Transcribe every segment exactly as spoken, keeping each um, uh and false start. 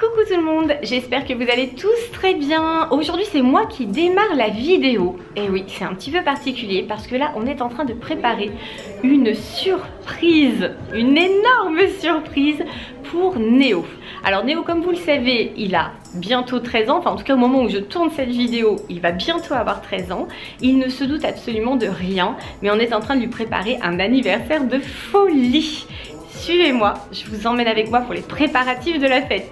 Coucou tout le monde, j'espère que vous allez tous très bien. Aujourd'hui c'est moi qui démarre la vidéo. Et oui, c'est un petit peu particulier parce que là on est en train de préparer une surprise, une énorme surprise pour Néo. Alors Néo, comme vous le savez, il a bientôt treize ans, enfin en tout cas au moment où je tourne cette vidéo, il va bientôt avoir treize ans. Il ne se doute absolument de rien, mais on est en train de lui préparer un anniversaire de folie. Suivez-moi, je vous emmène avec moi pour les préparatifs de la fête.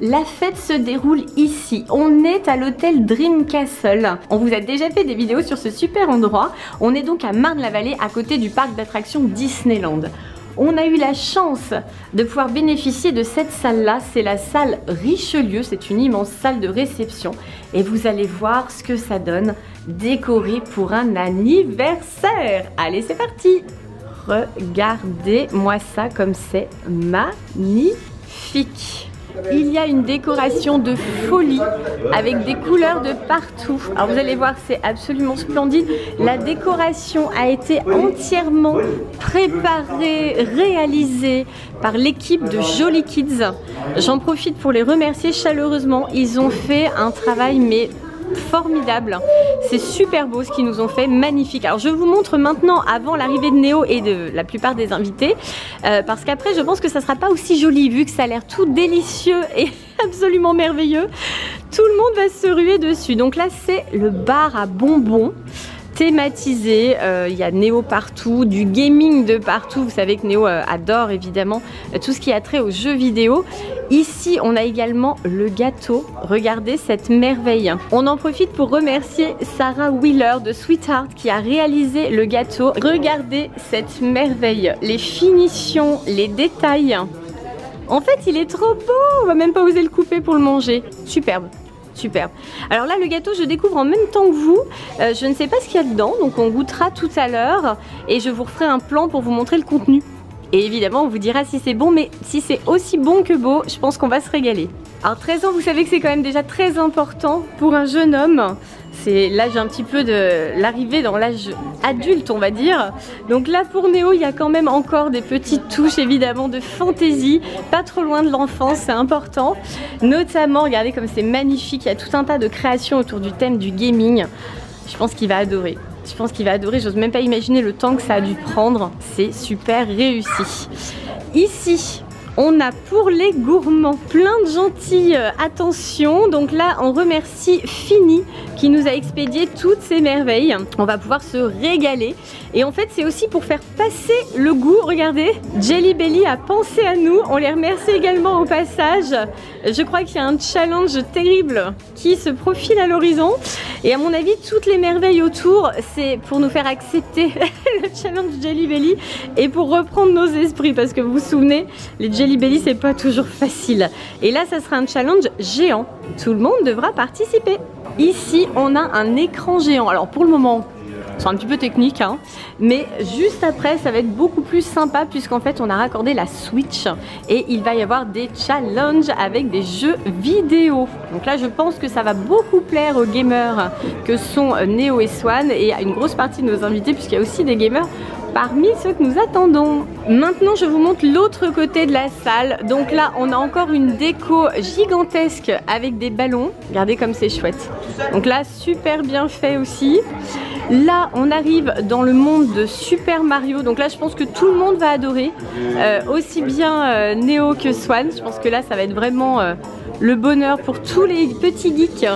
La fête se déroule ici, on est à l'hôtel Dream Castle. On vous a déjà fait des vidéos sur ce super endroit. On est donc à Marne-la-Vallée, à côté du parc d'attractions Disneyland. On a eu la chance de pouvoir bénéficier de cette salle-là, c'est la salle Richelieu, c'est une immense salle de réception. Et vous allez voir ce que ça donne, décoré pour un anniversaire. Allez, c'est parti! Regardez-moi ça comme c'est magnifique! Il y a une décoration de folie avec des couleurs de partout. Alors vous allez voir, c'est absolument splendide. La décoration a été entièrement préparée, réalisée par l'équipe de Jolis Kids. J'en profite pour les remercier chaleureusement. Ils ont fait un travail mais formidable. C'est super beau ce qu'ils nous ont fait, magnifique. Alors je vous montre maintenant avant l'arrivée de Néo et de la plupart des invités euh, parce qu'après je pense que ça sera pas aussi joli vu que ça a l'air tout délicieux et absolument merveilleux. Tout le monde va se ruer dessus. Donc là c'est le bar à bonbons thématisé, euh, il y a Néo partout, du gaming de partout. Vous savez que Néo euh, adore évidemment euh, tout ce qui a trait aux jeux vidéo. Ici on a également le gâteau, regardez cette merveille. On en profite pour remercier Sarah Willer de Sweetheart qui a réalisé le gâteau. Regardez cette merveille, les finitions, les détails. En fait il est trop beau, on va même pas oser le couper pour le manger, superbe. Superbe. Alors là, le gâteau, je découvre en même temps que vous. Euh, je ne sais pas ce qu'il y a dedans, donc on goûtera tout à l'heure et je vous referai un plan pour vous montrer le contenu. Et évidemment, on vous dira si c'est bon, mais si c'est aussi bon que beau, je pense qu'on va se régaler. Alors treize ans, vous savez que c'est quand même déjà très important pour un jeune homme. C'est l'âge un petit peu de l'arrivée dans l'âge adulte, on va dire. Donc là, pour Néo, il y a quand même encore des petites touches, évidemment, de fantaisie. Pas trop loin de l'enfance, c'est important. Notamment, regardez comme c'est magnifique. Il y a tout un tas de créations autour du thème du gaming. Je pense qu'il va adorer. Je pense qu'il va adorer. J'ose même pas imaginer le temps que ça a dû prendre. C'est super réussi. Ici, on a pour les gourmands plein de gentilles attentions. Donc là, on remercie Fini qui nous a expédié toutes ces merveilles. On va pouvoir se régaler. Et en fait, c'est aussi pour faire passer le goût. Regardez, Jelly Belly a pensé à nous. On les remercie également au passage. Je crois qu'il y a un challenge terrible qui se profile à l'horizon. Et à mon avis, toutes les merveilles autour, c'est pour nous faire accepter le challenge Jelly Belly et pour reprendre nos esprits. Parce que vous vous souvenez, les Jelly Belly, c'est pas toujours facile. Et là, ça sera un challenge géant. Tout le monde devra participer. Ici, on a un écran géant. Alors pour le moment, c'est un petit peu technique, hein, mais juste après, ça va être beaucoup plus sympa puisqu'en fait, on a raccordé la Switch et il va y avoir des challenges avec des jeux vidéo. Donc là, je pense que ça va beaucoup plaire aux gamers que sont Néo et Swan et à une grosse partie de nos invités puisqu'il y a aussi des gamers parmi ceux que nous attendons. Maintenant, je vous montre l'autre côté de la salle. Donc là, on a encore une déco gigantesque avec des ballons. Regardez comme c'est chouette. Donc là, super bien fait aussi. Là, on arrive dans le monde de Super Mario. Donc là, je pense que tout le monde va adorer. Euh, aussi bien euh, Néo que Swan. Je pense que là, ça va être vraiment euh, le bonheur pour tous les petits geeks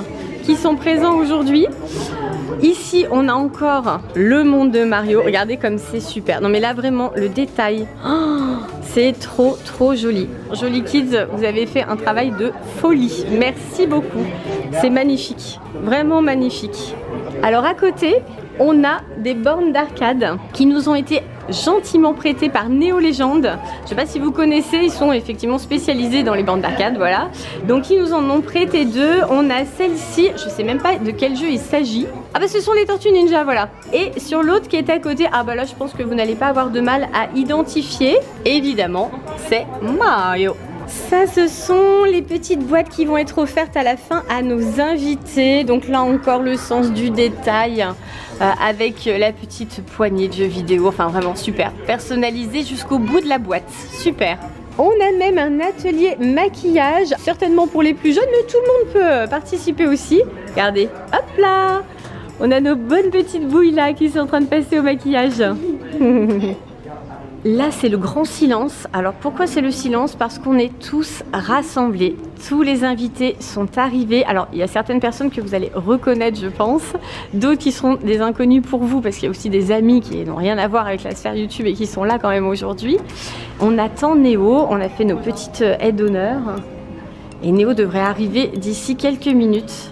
qui sont présents aujourd'hui. Ici, on a encore le monde de Mario. Regardez comme c'est super. Non mais là, vraiment, le détail, oh, c'est trop, trop joli. Jolis Kids, vous avez fait un travail de folie. Merci beaucoup. C'est magnifique. Vraiment magnifique. Alors à côté, on a des bornes d'arcade qui nous ont été gentiment prêtés par Néo Legend. Je sais pas si vous connaissez, ils sont effectivement spécialisés dans les bornes d'arcade, voilà. Donc ils nous en ont prêté deux. On a celle-ci, je sais même pas de quel jeu il s'agit. Ah bah ce sont les Tortues Ninja, voilà. Et sur l'autre qui est à côté, ah bah là je pense que vous n'allez pas avoir de mal à identifier. Évidemment, c'est Mario. Ça, ce sont les petites boîtes qui vont être offertes à la fin à nos invités. Donc là encore le sens du détail euh, avec la petite poignée de jeux vidéo. Enfin vraiment super, personnalisé jusqu'au bout de la boîte. Super. On a même un atelier maquillage, certainement pour les plus jeunes, mais tout le monde peut participer aussi. Regardez, hop là, on a nos bonnes petites bouilles là qui sont en train de passer au maquillage. Là, c'est le grand silence. Alors pourquoi c'est le silence? Parce qu'on est tous rassemblés. Tous les invités sont arrivés. Alors il y a certaines personnes que vous allez reconnaître, je pense, d'autres qui seront des inconnus pour vous parce qu'il y a aussi des amis qui n'ont rien à voir avec la sphère YouTube et qui sont là quand même aujourd'hui. On attend Néo, on a fait nos petites aides d'honneur et Néo devrait arriver d'ici quelques minutes.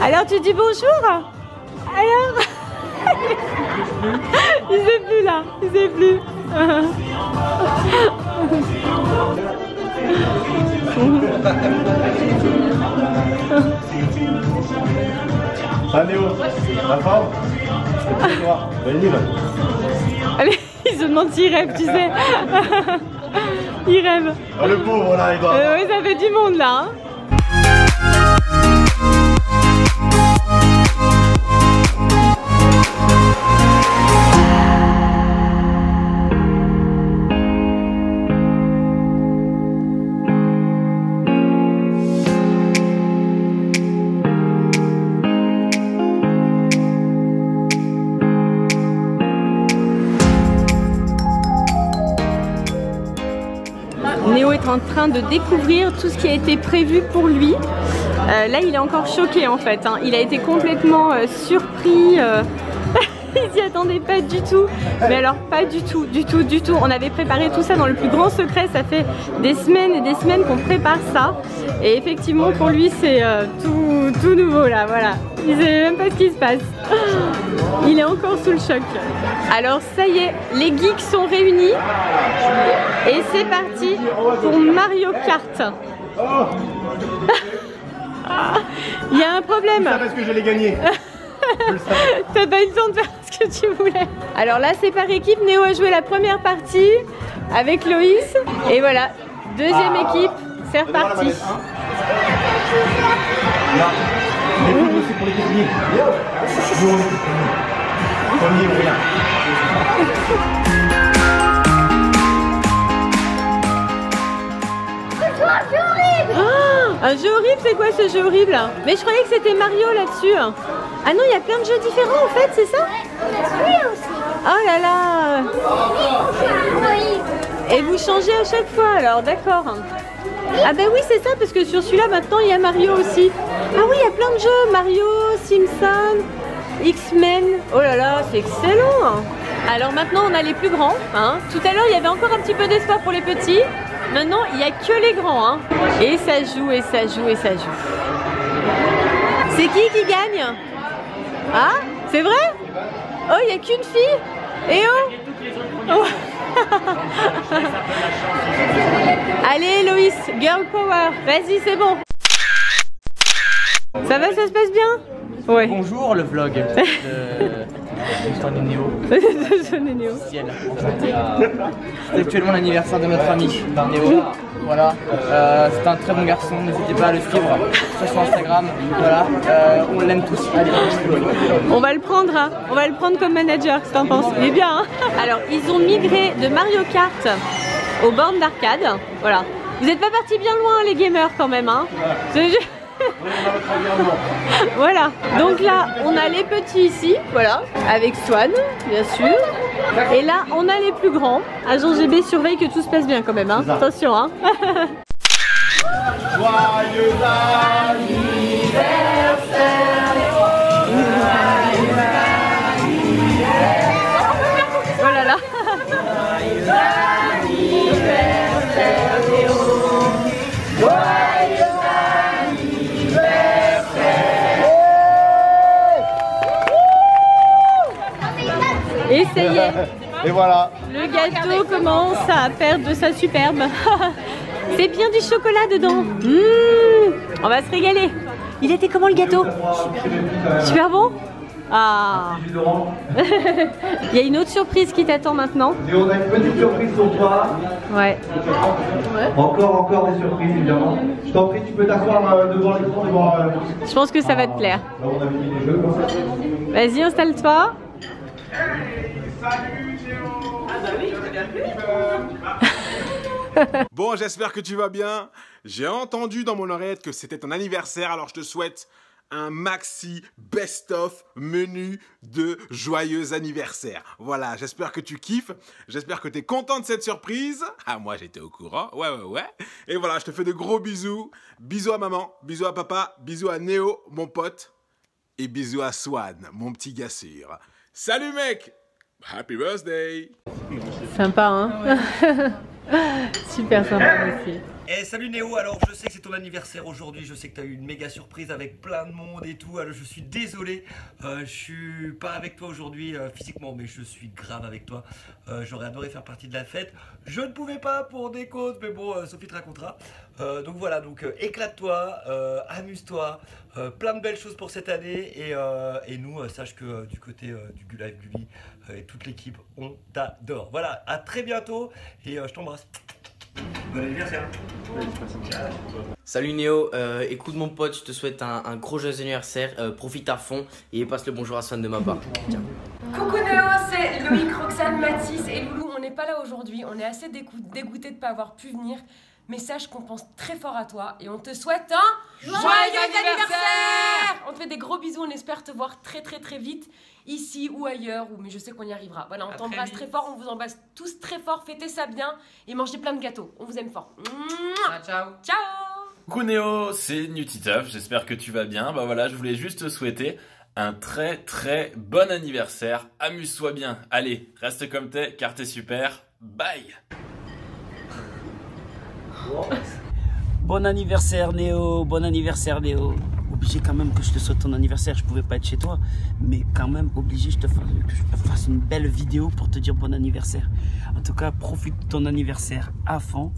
Alors tu dis bonjour? Alors il n'est plus là, il n'est plus. Allez, la forme? Allez, il se demande s'il rêve, tu sais. Il rêve. Oh, le pauvre là, il doit. Euh, oui, ça fait du monde là. Hein. En train de découvrir tout ce qui a été prévu pour lui. Euh, là il est encore choqué en fait, hein. Il a été complètement euh, surpris, euh... il s'y attendait pas du tout, mais alors pas du tout, du tout, du tout. On avait préparé tout ça dans le plus grand secret, ça fait des semaines et des semaines qu'on prépare ça et effectivement pour lui c'est euh, tout, tout nouveau là, voilà. Il sait même pas ce qui se passe. Il est encore sous le choc. Alors ça y est, les geeks sont réunis et c'est parti pour Mario Kart. Il y a un problème. Je savais que je l'ai gagné. T'as pas eu le temps de faire ce que tu voulais. Alors là c'est par équipe, Néo a joué la première partie avec Loïs. Et voilà, deuxième équipe, c'est reparti. Oh, un jeu horrible, c'est quoi ce jeu horrible? Mais je croyais que c'était Mario là-dessus. Ah non, il y a plein de jeux différents en fait, c'est ça? Oh là là. Et vous changez à chaque fois alors, d'accord. Ah bah oui c'est ça, parce que sur celui-là maintenant il y a Mario aussi. Ah oui, il y a plein de jeux, Mario, Simpson, X-Men, oh là là, c'est excellent. Alors maintenant on a les plus grands, hein. Tout à l'heure il y avait encore un petit peu d'espoir pour les petits. Maintenant il n'y a que les grands, hein. Et ça joue, et ça joue, et ça joue. C'est qui qui gagne? Ah, c'est vrai? Oh, il n'y a qu'une fille? Et oh, oh. Allez Loïs, girl power, vas-y c'est bon. Ça va, ça se passe bien? Ouais. Bonjour le vlog de... de Néo. C'est actuellement l'anniversaire de notre ami Néo. Voilà, euh, c'est un très bon garçon, n'hésitez pas à le suivre sur son Instagram, voilà, euh, on l'aime tous. Allez. On va le prendre, hein. On va le prendre comme manager, si t'en penses. Il est bien, hein. Alors, ils ont migré de Mario Kart aux bornes d'arcade, voilà. Vous n'êtes pas partis bien loin, les gamers, quand même, hein. Voilà, donc là, on a les petits ici, voilà, avec Swan, bien sûr. Et là, on a les plus grands. Agent G B surveille que tout se passe bien quand même. Hein. Attention. Hein. Joyeux anniversaire. Oh là là. Joyeux anniversaire Léo. Joyeux anniversaire. Essayez. Et voilà. Le gâteau commence à perdre de sa superbe. C'est bien du chocolat dedans. Mmh, on va se régaler. Il était comment le gâteau? Super bon. Ah. Il y a une autre surprise qui t'attend maintenant. Et on a une petite surprise pour toi. Ouais. Encore, encore des surprises évidemment. Je t'en prie, tu peux t'asseoir euh, devant l'écran, devant. Euh... Je pense que ça va te plaire. Là, on a fini les jeux. Vas-y, installe-toi. Salut Géo. Ah bah oui, je t'ai bien plu. Bon, j'espère que tu vas bien. J'ai entendu dans mon oreillette que c'était ton anniversaire, alors je te souhaite un maxi best-of menu de joyeux anniversaire. Voilà, j'espère que tu kiffes, j'espère que tu es content de cette surprise. Ah, moi j'étais au courant, ouais, ouais, ouais. Et voilà, je te fais de gros bisous. Bisous à maman, bisous à papa, bisous à Néo, mon pote. Et bisous à Swan, mon petit gars sûr. Salut mec. Happy birthday. Sympa, hein? Ouais. Super sympa aussi. Et salut Néo, alors je sais que c'est ton anniversaire aujourd'hui, je sais que tu as eu une méga surprise avec plein de monde et tout, alors je suis désolé, euh, je suis pas avec toi aujourd'hui euh, physiquement, mais je suis grave avec toi, euh, j'aurais adoré faire partie de la fête, je ne pouvais pas pour des causes, mais bon, euh, Sophie te racontera. Euh, donc voilà, donc euh, éclate-toi, euh, amuse-toi, euh, plein de belles choses pour cette année, et, euh, et nous, euh, sache que euh, du côté euh, du Gula et Guby, euh, et toute l'équipe, on t'adore. Voilà, à très bientôt, et euh, je t'embrasse. Bon anniversaire. Salut Néo, euh, écoute mon pote, je te souhaite un, un gros joyeux anniversaire, euh, profite à fond et passe le bonjour à Swan de ma part. Tiens. Coucou Néo, c'est Loïc, Roxane, Mathis et Loulou. On n'est pas là aujourd'hui, on est assez dégoûté de ne pas avoir pu venir, mais sache qu'on pense très fort à toi et on te souhaite un joyeux, joyeux anniversaire, anniversaire. On te fait des gros bisous, on espère te voir très très très vite, ici ou ailleurs, ou, mais je sais qu'on y arrivera. Voilà, on t'embrasse très fort, on vous embrasse tous très fort, fêtez ça bien et mangez plein de gâteaux, on vous aime fort. Ah, ciao. Ciao. Coucou Néo, c'est Nutty Teuf, j'espère que tu vas bien. Bah voilà, je voulais juste te souhaiter un très très bon anniversaire, amuse-toi bien, allez, reste comme t'es, car t'es super, bye. Bon anniversaire Néo, bon anniversaire Néo. Obligé quand même que je te souhaite ton anniversaire, je pouvais pas être chez toi, mais quand même obligé je te fasse, que je te fasse une belle vidéo pour te dire bon anniversaire. En tout cas, profite de ton anniversaire à fond.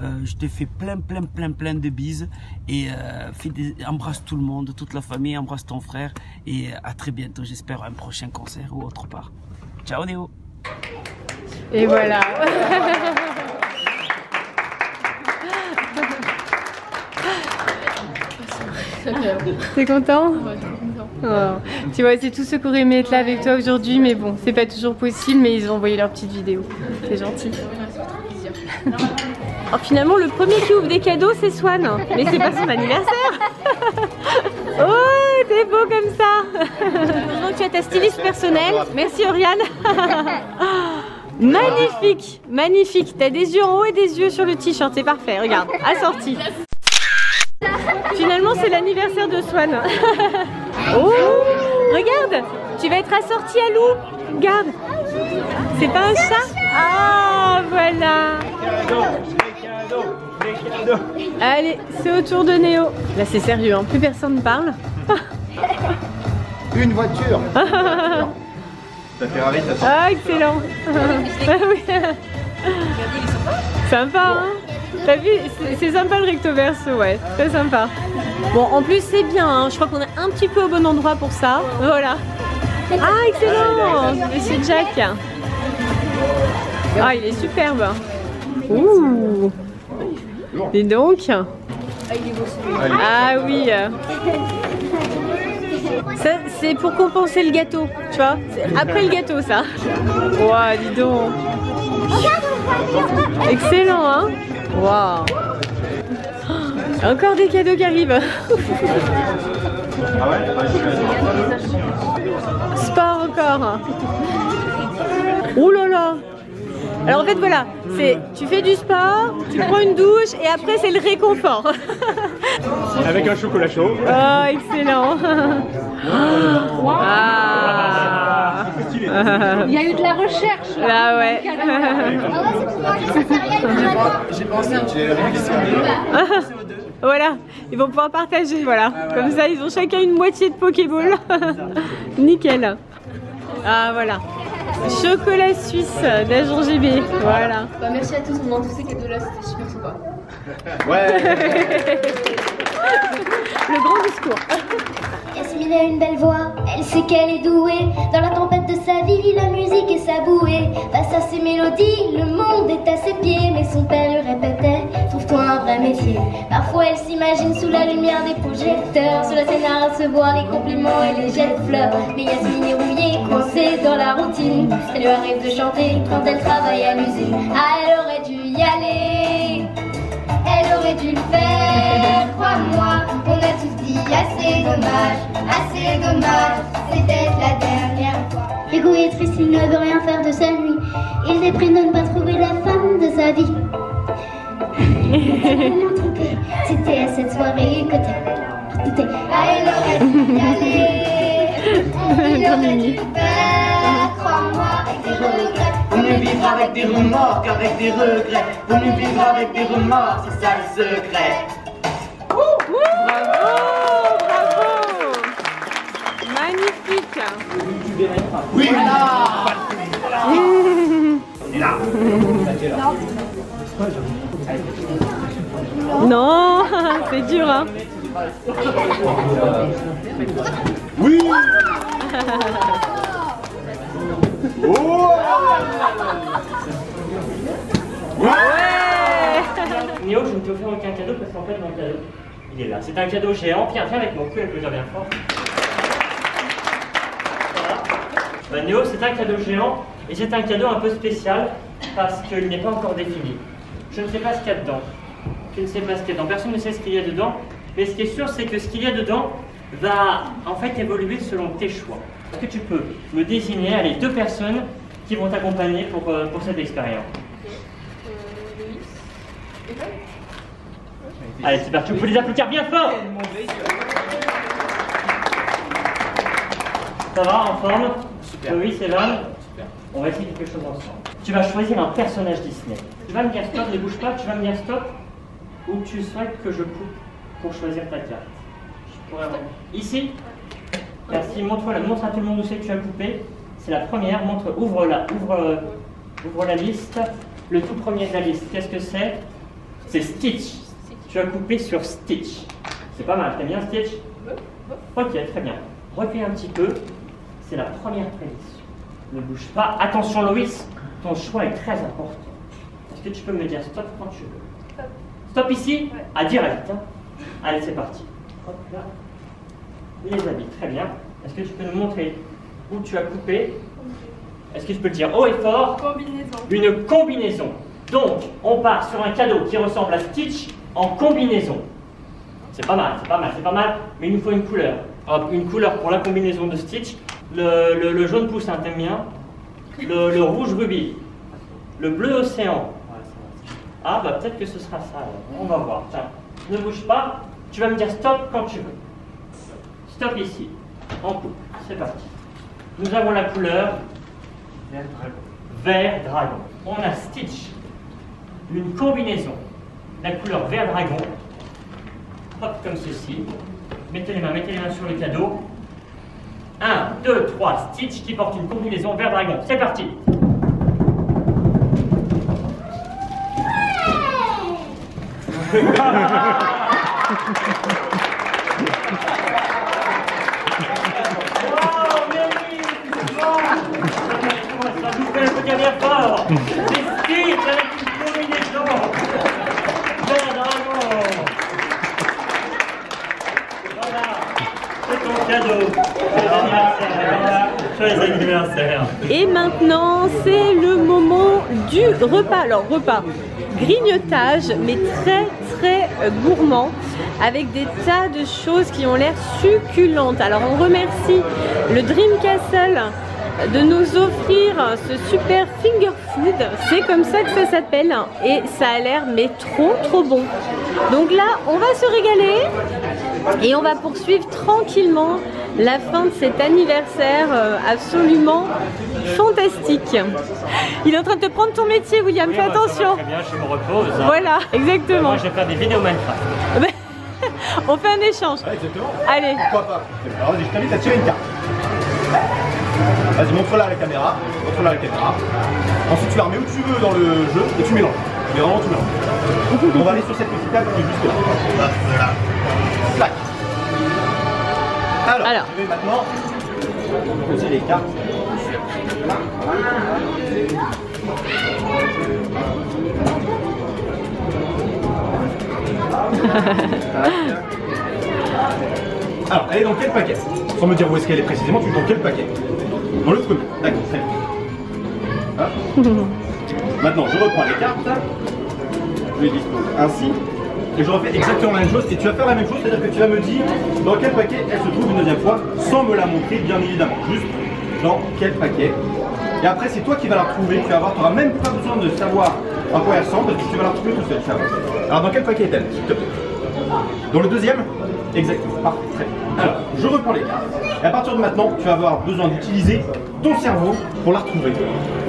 Euh, je te fais plein, plein, plein, plein de bises et euh, fais des... embrasse tout le monde, toute la famille, embrasse ton frère et à très bientôt, j'espère, un prochain concert ou autre part. Ciao Néo. Et voilà. T'es content? Ouais, je suis content. Oh. Tu vois, c'est tous ceux qui auraient aimé être là avec toi aujourd'hui, mais bon, c'est pas toujours possible, mais ils ont envoyé leur petite vidéo. C'est gentil. Alors finalement, le premier qui ouvre des cadeaux, c'est Swan, mais c'est pas son anniversaire. Oh, t'es beau comme ça. Heureusement que tu as ta styliste personnelle. Merci Oriane. Magnifique, magnifique. T'as des yeux en haut et des yeux sur le t-shirt, c'est parfait. Regarde, assorti. Finalement, c'est l'anniversaire de Swan. Oh, regarde, tu vas être assorti à Lou. Regarde, c'est pas un chat. Ah, voilà. Allez, c'est au tour de Néo. Là, c'est sérieux, hein. Plus personne ne parle. Une voiture. Ta Ferrari, ta Ferrari. Ah, excellent. Sympa, hein. T'as vu, c'est sympa le recto verso, ouais, très sympa. Bon, en plus c'est bien, hein. Je crois qu'on est un petit peu au bon endroit pour ça, voilà. Ah, excellent, Monsieur Jack. Ah, il est superbe. Ouh, dis donc. Ah oui. Ça, c'est pour compenser le gâteau, tu vois. Après le gâteau, ça. Ouah, wow, dis donc. Excellent, hein. Waouh. Encore des cadeaux qui arrivent. Sport encore. Ouh là là. Alors en fait voilà, c'est tu fais du sport, tu prends une douche et après c'est le réconfort. Avec un chocolat chaud. Oh excellent. Wow. Ah. Il y a eu de la recherche là. Ah ouais. J'ai pensé à un voilà, ils vont pouvoir partager, voilà. Ah, voilà. Comme ça, ils ont chacun une moitié de Pokéball. Nickel. Ah voilà. Chocolat suisse d'Agent G B. Voilà. Bah, merci à tous, on en tous ces cadeaux là, c'était super sympa. Ouais. Le grand discours. Yasmine a une belle voix, elle sait qu'elle est douée. Dans la tempête de sa vie, la musique est sa bouée. Face à ses mélodies, le monde est à ses pieds. Mais son père lui répétait, trouve-toi un vrai métier. Parfois elle s'imagine sous la lumière des projecteurs, sur la scène à recevoir les compliments et les jets de fleurs. Mais Yasmine est rouillée, coincée dans la routine. Elle lui arrive de chanter quand elle travaille à l'usine. Ah, elle aurait dû y aller, elle aurait dû le faire, crois-moi. On a tous dit assez dommage, assez dommage, c'était la dernière fois. Égoïste et triste, il ne veut rien faire de sa nuit. Il déprime de ne pas trouver la femme de sa vie. C'était à cette soirée que t'es. Ah, elle aurait dû y aller, elle aurait dû le faire, crois-moi, avec des regrets. Vaut mieux vivre avec des remords qu'avec des regrets. Vaut mieux vivre avec des remords, c'est ça le secret. Ouh, ouh, bravo, bravo. Magnifique. Oui, là. On est là. Non, c'est dur, hein. Oui. Oh ouais. Néo, je ne te fais aucun cadeau parce qu'en fait mon cadeau, il est là. C'est un cadeau géant. Viens, viens avec mon cul, elle peut dire bien fort. Voilà. Bah, Néo, c'est un cadeau géant et c'est un cadeau un peu spécial parce qu'il n'est pas encore défini. Je ne sais pas ce qu'il y a dedans. Je ne sais pas ce qu'il y a dedans. Personne ne sait ce qu'il y a dedans. Mais ce qui est sûr, c'est que ce qu'il y a dedans va en fait évoluer selon tes choix. Est-ce que tu peux me désigner allez, deux personnes qui vont t'accompagner pour, euh, pour cette expérience? Allez, c'est parti, vous pouvez les applaudir bien fort. Ça va, en forme? Super. Oui, c'est là. On va essayer quelque chose ensemble. Tu vas choisir un personnage Disney. Tu vas me dire stop, ne bouge pas, tu vas me dire stop, ou tu souhaites que je coupe pour choisir ta carte. Ouais, ouais. Ici, merci, montre-la, montre à tout le monde où c'est que tu as coupé. C'est la première, montre, ouvre-la, ouvre, ouvre la liste. Le tout premier de la liste, qu'est-ce que c'est? C'est Stitch. Stitch. Tu as coupé sur Stitch. C'est pas mal, t'as bien Stitch? Ok, très bien. Recueille un petit peu. C'est la première prédiction. Ne bouge pas. Attention Loïs, ton choix est très important. Est-ce que tu peux me dire stop quand tu veux? Stop. Stop ici? Ouais. À direct. Hein. Allez, c'est parti. Hop là. Les habits, très bien. Est-ce que tu peux nous montrer où tu as coupé? Est-ce que tu peux le dire haut et fort? Combinaison. Une combinaison. Donc, on part sur un cadeau qui ressemble à Stitch en combinaison. C'est pas mal, c'est pas mal, c'est pas mal. Mais il nous faut une couleur. Hop, une couleur pour la combinaison de Stitch. Le, le, le jaune poussin, t'aimes bien? Le, le rouge rubis. Le bleu océan. Ah, bah peut-être que ce sera ça. On va voir. Tiens, ne bouge pas. Tu vas me dire stop quand tu veux. Stop ici, on coupe, c'est parti. Nous avons la couleur vert dragon. Vert dragon. On a Stitch, une combinaison, la couleur vert dragon, hop comme ceci. Mettez les mains, mettez les mains sur le cadeau. un, deux, trois, Stitch qui porte une combinaison vert dragon. C'est parti. Ouais. C'est Stitch avec une combinaison. Vert dragon. Voilà, c'est ton cadeau. Joyeux anniversaire. Et maintenant, c'est le moment du repas. Alors, repas grignotage, mais très très gourmand, avec des tas de choses qui ont l'air succulentes. Alors, on remercie le Dream Castle de nous offrir ce super finger food, c'est comme ça que ça s'appelle et ça a l'air mais trop trop bon. Donc là on va se régaler et on va poursuivre tranquillement la fin de cet anniversaire absolument fantastique. Il est en train de te prendre ton métier, William, oui, fais attention. Très bien, je me repose. Voilà, exactement. Euh, moi je vais faire des vidéos Minecraft. On fait un échange. Ouais, exactement. Allez. Pourquoi pas? Alors, je t'invite à tirer une carte. Vas-y, montre-la à la caméra. Montre-la à la caméra. Ensuite, tu la remets où tu veux dans le jeu et tu mélanges. Mais vraiment, tu mélanges. On va aller sur cette petite table qui est juste là. Voilà. Plac. Alors, Alors, je vais maintenant poser les cartes. Alors, elle est dans quel paquet? Sans me dire où est-ce qu'elle est précisément, tu es dans quel paquet? Dans l'autre côté. D'accord, très bien. Maintenant, je reprends les cartes. Je les dispose ainsi. Et je refais exactement la même chose. Et tu vas faire la même chose, c'est-à-dire que tu vas me dire dans quel paquet elle se trouve une deuxième fois, sans me la montrer, bien évidemment. Juste dans quel paquet. Et après, c'est toi qui vas la retrouver. Tu vas voir, tu n'auras même pas besoin de savoir à quoi elle ressemble, parce que tu vas la retrouver tout seul. Alors, dans quel paquet est-elle? Dans le deuxième? Exactement. Parfait. Très bien. Alors, je reprends les cartes. Et à partir de maintenant, tu vas avoir besoin d'utiliser ton cerveau pour la retrouver.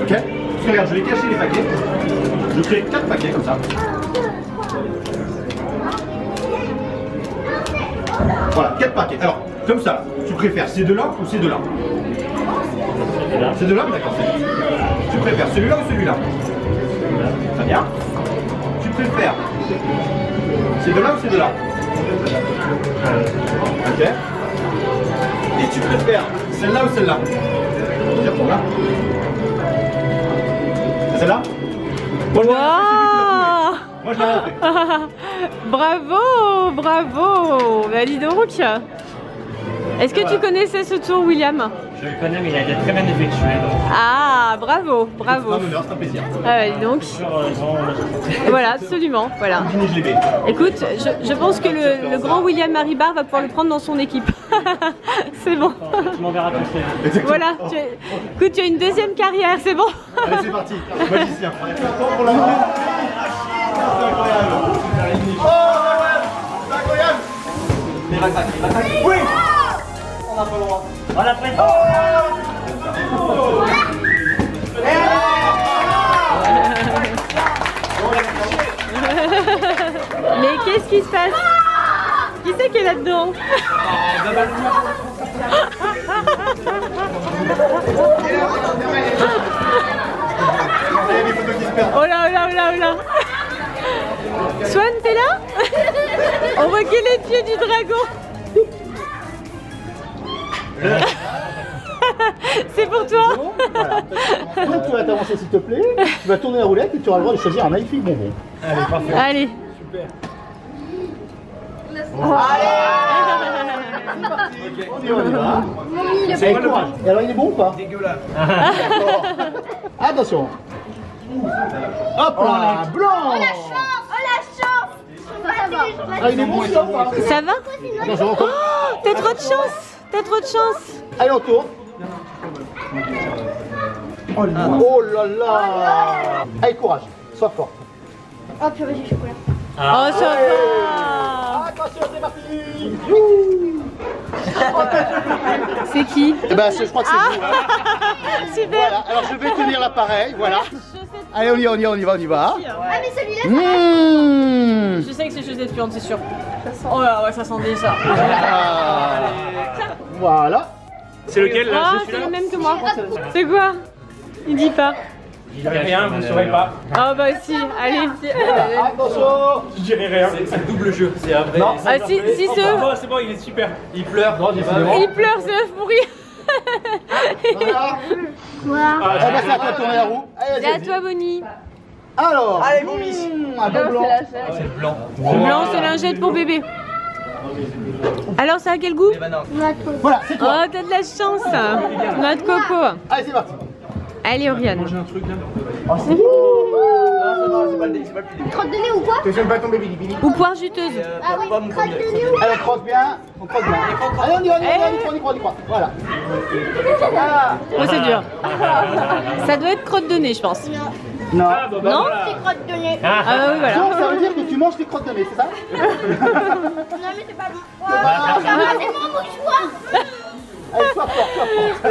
Ok? Parce que regarde, je vais cacher les paquets. Je crée quatre paquets comme ça. Voilà, quatre paquets. Alors, comme ça, tu préfères ces deux-là ou ces deux-là? Ces deux-là, d'accord. Tu préfères celui-là ou celui-là? Très bien. Tu préfères ces deux-là ou ces deux-là? Ok. Et tu préfères celle-là ou celle-là? Celle-là. C'est celle-là? Moi je l'ai trouvé. Moi je l'ai trouvé. Bravo, bravo. Bah dis donc. Est-ce que voilà. Tu connaissais ce tour, William? Je le connais, mais il a été très bien effectué. Ah, bravo, bravo. C'est un plaisir. Euh, donc. Voilà, absolument. Voilà. Écoute, je, je pense que le, le grand William Maribar va pouvoir le prendre dans son équipe. C'est bon. Tu m'enverras ton C V. Voilà. Tu es... Écoute, tu as une deuxième carrière, c'est bon. Allez, c'est parti. Magicien. C'est incroyable. Oh, c'est incroyable. Oui. On a pas le droit. On a pris. Mais qu'est-ce qui se passe? Qui c'est qui est là-dedans? Oh là, oh là, oh là, oh là. Swan, t'es là? On recueille les pieds du dragon. C'est pour toi. Donc voilà. Tu vas t'avancer s'il te plaît, tu vas tourner la roulette et tu auras le droit de choisir un magnifique bonbon. Allez, parfait. Allez. Super. Bon. Allez. Okay. On y va. C'est bon. Et alors il est bon ou pas? Dégueulasse. Attention. Hop là, blanc. Oh la chance. Oh la chance. Ah, il est bon, ça va? Ça va? Oh, t'as trop de chance. T'as trop de chance. Allez, on tourne. Oh là là, oh là, là. Allez, courage, sois fort. Oh purée, j'ai chocolat. Ah. Oh, ça ouais. Va. Attention, c'est parti. C'est qui? Eh ben, je crois que c'est ah. Vous. Super. Voilà, alors je vais tenir l'appareil, voilà. Allez, on y va, on y va, on y va, on y va. Ouais. Ah mais celui-là, mmh. Je sais que c'est chaussettes puantes, c'est sûr. Ça sent. Oh là, ouais, ça sent déjà. Ah. Voilà. C'est lequel là? Ah, c'est le même que moi. C'est quoi? Il dit pas. Il dirait rien, vous ne saurez pas. Ah bah si, allez. Attention. Je dirais rien. C'est le double jeu, c'est un vrai. Non, ah si, si ce. C'est bon, il est super. Il pleure. Il pleure, c'est l'œuf pourri. Voilà. Quoi? Ah bah c'est à toi de tourner la roue. C'est à toi, Bonnie. Alors. Allez, vomis. Un peu blanc. C'est le blanc. Le blanc, c'est lingette pour bébé. Alors ça a quel goût? Voilà, c'est toi. Oh, t'as de la chance. Noix de coco. Allez, c'est parti. Allez, Oriane. Manger un truc là. Oh, c'est bon. Crotte de nez ou quoi? Je ne pas tomber, Billy, Billy. Ou poire juteuse. Euh, ah oui, pomme, crotte pomme, de nez ou quoi? Allez, on croque bien, on croque bien. Allez, on y va, on y va, on y croit, on y croit. Voilà. Ah. Oh, c'est dur. Ça doit être crotte de nez, je pense. Non. Non, ah, bah, bah, non voilà. C'est crotte de nez. Ah, ah bah, oui, voilà. Donc, ça veut dire que tu manges les crottes de nez, c'est ça? Non, mais c'est pas bon. Wow. Ah. Ça va, c'est mon mouchoir. Allez, sois fort, sois fort. La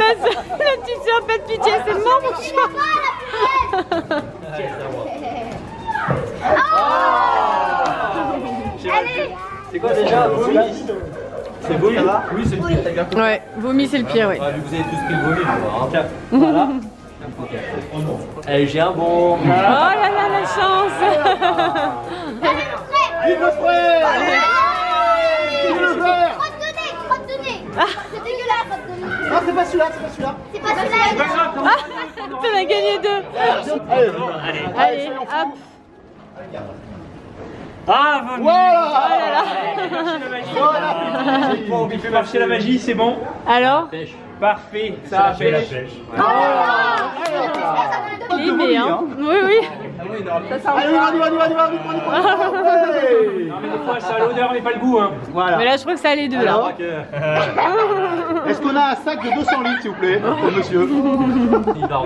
petite soeur, pas de pitié, c'est mon mouchoir. C'est quoi déjà? Vomi. C'est vomi. Oui, c'est le pire, t'as bien compris. Ouais, vomi c'est le pire, oui. Vous avez tous pris le vomi, je vois. Voilà. Allez, j'ai un bon. Oh là là, la chance. Vive le frère. Vive le frère. Crotte de nez, crotte de nez. C'est dégueulasse, crotte de nez. Non, c'est pas celui-là, c'est pas celui-là. C'est pas celui-là. T'en as gagné deux. Allez, allez, hop. Ah, vomi! Voilà! Oh là là! J'ai pas envie de faire marcher la magie, c'est bon? Alors? Pêche. Parfait, ça a fait la pêche. Oh là là! Il est bien. Oui, oui. Allez, on y va, on y va, on y va, on y va! Non, mais des fois, ça a l'odeur, mais pas le goût. Voilà. Mais là, je crois que ça a les deux, là. Est-ce qu'on a un sac de deux cents litres, s'il vous plaît, monsieur?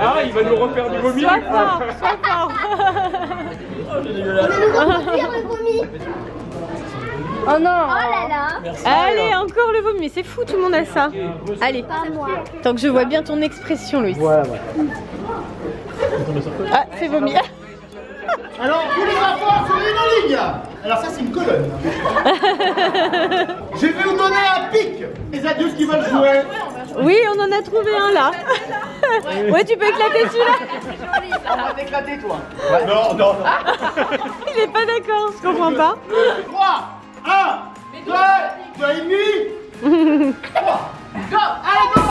Ah, il va nous refaire du vomi! Sois fort! Sois fort! Le vomi. Oh non. Oh là là. Merci. Allez, encore le vomi, mais c'est fou, tout le monde a ça. Allez, tant que je vois bien ton expression, Louis. Voilà, ouais. Ah, c'est vomi. Alors, tous les enfants, c'est une ligne. Alors ça, c'est une colonne. Je vais vous donner un pic. Les adultes qui veulent jouer. Oui, on en a trouvé un là. Ouais, ouais, tu peux éclater celui-là. On va éclater toi. Ouais. Non, non, non. Il est pas d'accord, je comprends pas. trois, un, deux, deux et demi. trois, deux, allez, go.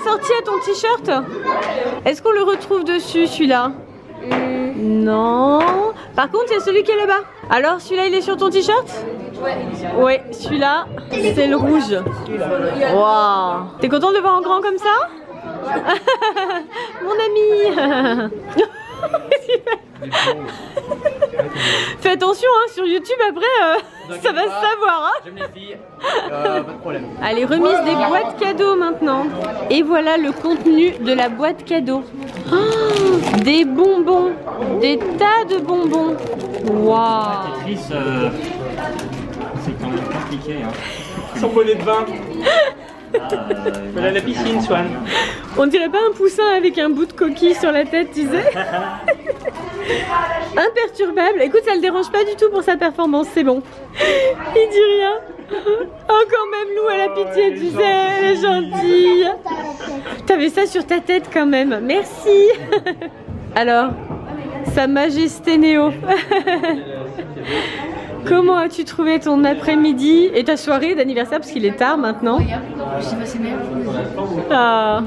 Assorti à ton t-shirt. Est-ce qu'on le retrouve dessus, celui-là? mmh. Non. Par contre, c'est celui qui est là-bas. Alors, celui-là, il est sur ton t-shirt? Ouais. Ouais, celui-là, c'est le rouge. Waouh. T'es content de le voir en grand comme ça? Mon ami. Fais attention, hein, sur YouTube après, euh, ça va se savoir. Hein. J'aime les filles, euh, pas de problème. Allez, remise des boîtes cadeaux maintenant. Et voilà le contenu de la boîte cadeau. Oh, des bonbons, des tas de bonbons. Waouh. Tetris, euh, c'est quand même compliqué. Hein. Son bonnet de bain. Voilà la piscine, Swan. On dirait pas un poussin avec un bout de coquille sur la tête, tu sais. Imperturbable. Écoute, ça le dérange pas du tout pour sa performance, c'est bon. Il dit rien. Oh, quand même, Lou, elle a pitié, tu sais, elle est gentille. T'avais ça sur ta tête quand même. Merci. Alors, Sa Majesté Néo. Comment as-tu trouvé ton après-midi et ta soirée d'anniversaire, parce qu'il est tard maintenant? Ah.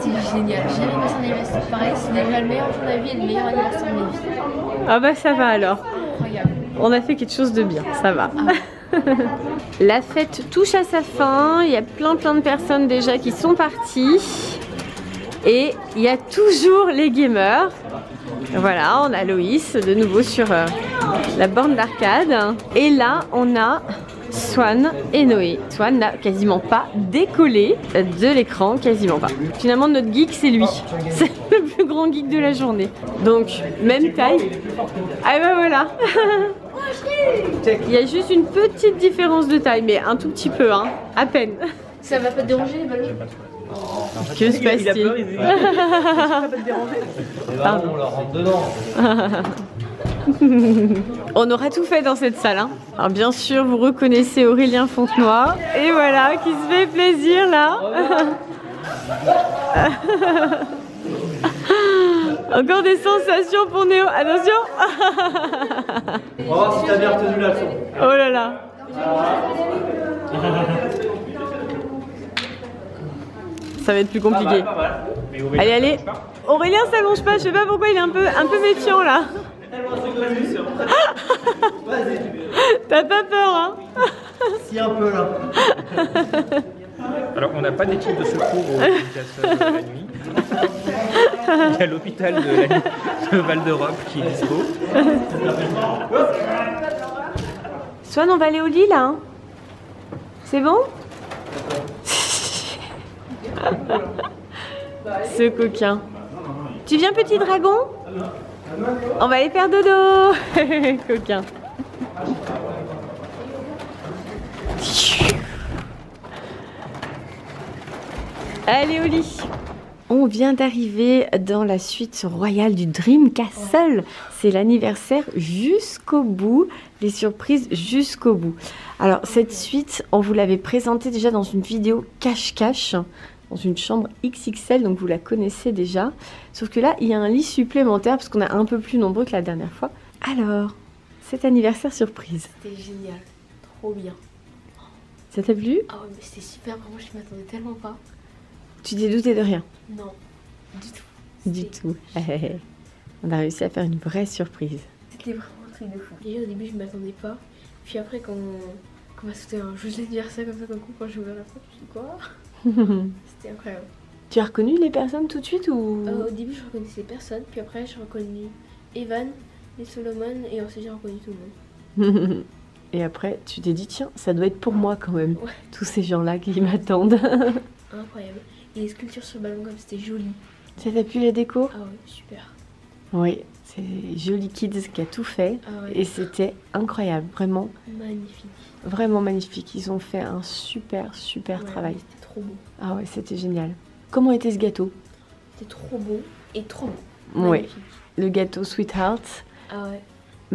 C'était génial. J'ai jamais passé un anniversaire pareil. C'est déjà le meilleur jour de ma vie et le meilleur anniversaire de ma vie. Ah bah ça va alors. Incroyable. On a fait quelque chose de bien, ça va. Ah. La fête touche à sa fin. Il y a plein plein de personnes déjà qui sont parties. Et il y a toujours les gamers. Voilà, on a Loïs de nouveau sur euh, la borne d'arcade. Et là, on a Swan et Noé. Swan n'a quasiment pas décollé de l'écran, quasiment pas. Finalement, notre geek, c'est lui. C'est le plus grand geek de la journée. Donc, même taille. Ah ben voilà. Il y a juste une petite différence de taille, mais un tout petit peu, hein, à peine. Ça va pas te déranger les ballons? Que se passe-t-il? Il a peur, il va pas te déranger. Pardon, on leur rentre dedans. On aura tout fait dans cette salle, hein. Alors bien sûr vous reconnaissez Aurélien Fontenoir. Et voilà qui se fait plaisir là. Encore des sensations pour Néo. Attention. On va voir si t'as bien retenu la leçon. Oh là là. Ça va être plus compliqué. Pas mal, pas mal. Mais Aurélien, allez allez. Aurélien s'allonge pas, je sais pas pourquoi il est un peu, un peu méfiant là. T'as pas peur, hein? Si, un peu là. Alors, on n'a pas d'équipe de secours au Castle de la nuit. Il y a l'hôpital de, de Val d'Europe qui est dispo. Swan, on va aller au lit là. Hein, c'est bon? Ce coquin. Tu viens, petit dragon? On va aller faire dodo. Coquin. Allez au lit. On vient d'arriver dans la suite royale du Dream Castle. C'est l'anniversaire jusqu'au bout, les surprises jusqu'au bout. Alors cette suite, on vous l'avait présentée déjà dans une vidéo cache-cache, dans une chambre X X L, donc vous la connaissez déjà. Sauf que là, il y a un lit supplémentaire, parce qu'on est un peu plus nombreux que la dernière fois. Alors, cet anniversaire surprise. C'était génial, trop bien. Ça t'a plu? Ah ouais, mais c'était super, vraiment, je m'attendais tellement pas. Tu t'es douté de rien? Non, du tout. Du tout. On a réussi à faire une vraie surprise. C'était vraiment un truc de fou. Déjà, au début, je m'attendais pas. Puis après, quand on, quand on a sauté un jeu d'anniversaire comme ça, d'un coup, quand j'ai ouvert la porte, je me suis dit quoi? C'était incroyable. Tu as reconnu les personnes tout de suite ou... euh, Au début je reconnaissais personne, puis après j'ai reconnu Evan et Solomon et ensuite j'ai reconnu tout le monde. Et après tu t'es dit tiens ça doit être pour moi quand même, ouais. Tous ces gens là qui m'attendent. Incroyable. Et les sculptures sur le ballon comme c'était joli. Ça t'a plu la déco? Ah oui super. Oui c'est Jolis Kids qui a tout fait, ah ouais. Et c'était incroyable, vraiment. Magnifique. Vraiment magnifique, ils ont fait un super super ouais, travail. C'était trop beau. Ah ouais, c'était génial. Comment était ce gâteau? C'était trop beau et trop beau. Magnifique. Ouais. Le gâteau Sweetheart. Ah ouais.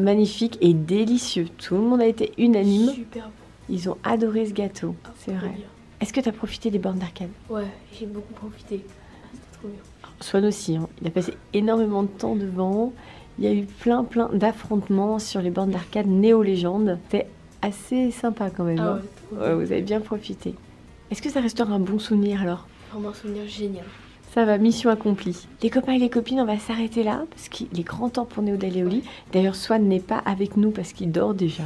Magnifique et délicieux. Tout le monde a été unanime. Super beau. Ils ont adoré ce gâteau. Ah, c'est vrai. Est-ce que tu as profité des bornes d'arcade? Ouais, j'ai beaucoup profité. C'était trop bien. Swan aussi, hein. Il a passé énormément de temps devant. Il y a eu plein plein d'affrontements sur les bornes d'arcade Néo Legend. C'était assez sympa quand même. Ah ouais, hein. Ouais, vous avez bien profité. Est-ce que ça restera un bon souvenir alors? Vraiment un souvenir génial. Ça va, mission accomplie. Les copains et les copines, on va s'arrêter là parce qu'il est grand temps pour Néo d'aller au lit. D'ailleurs, Swan n'est pas avec nous parce qu'il dort déjà.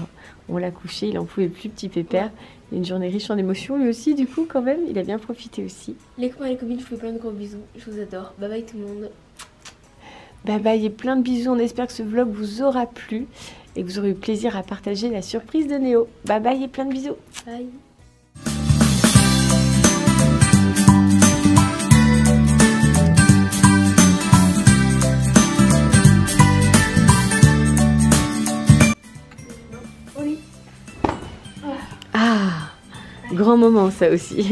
On l'a couché, il en pouvait plus, petit pépère. Il a une journée riche en émotions lui aussi, du coup, quand même. Il a bien profité aussi. Les copains et les copines, je vous fais plein de gros bisous. Je vous adore. Bye bye tout le monde. Bye bye et plein de bisous. On espère que ce vlog vous aura plu et que vous aurez eu plaisir à partager la surprise de Néo. Bye bye et plein de bisous. Bye. Grand moment ça aussi.